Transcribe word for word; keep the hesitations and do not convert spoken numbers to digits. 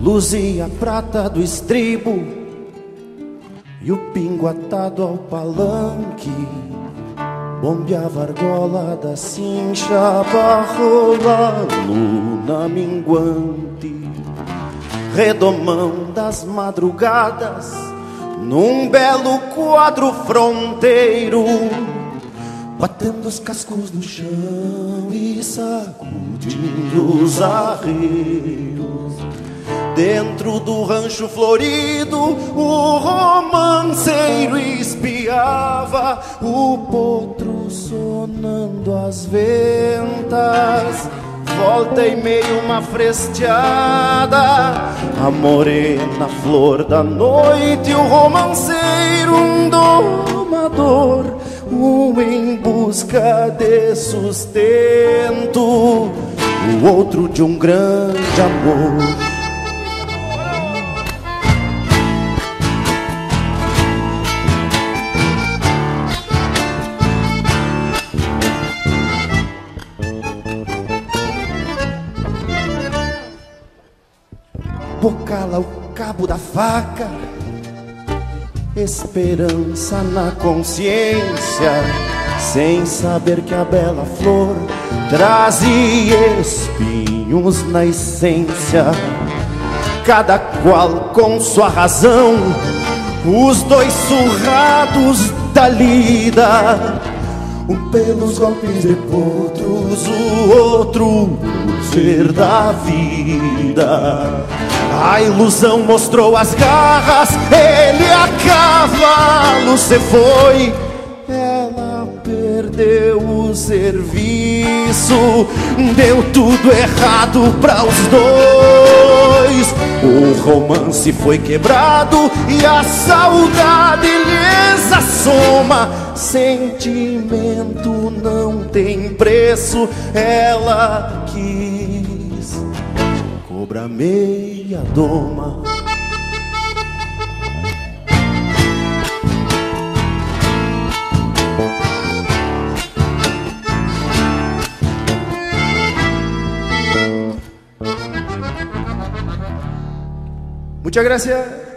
Luzia prata do estribo e o pingo atado ao palanque bombeava a argola da cincha, barrola, luna minguante. Redomão das madrugadas, num belo quadro fronteiro, batendo os cascos no chão e sacudindo os arreios. Dentro do rancho florido, o romanceiro espiava o potro sonando as ventas. Volta e meia uma fresteada, a morena flor da noite, o romanceiro, um domador, um em busca de sustento, o outro de um grande amor. Bocala o cabo da faca, esperança na consciência, sem saber que a bela flor traz espinhos na essência. Cada qual com sua razão, os dois surrados da lida, um pelos golpes de potros, o outro ser da vida. A ilusão mostrou as garras, ele a cavalo se foi, ela perdeu o serviço, deu tudo errado pra os dois. O romance foi quebrado e a saudade lhes assoma. Sentimento não tem preço, ela quis cobrar meio a doma. Muchas gracias.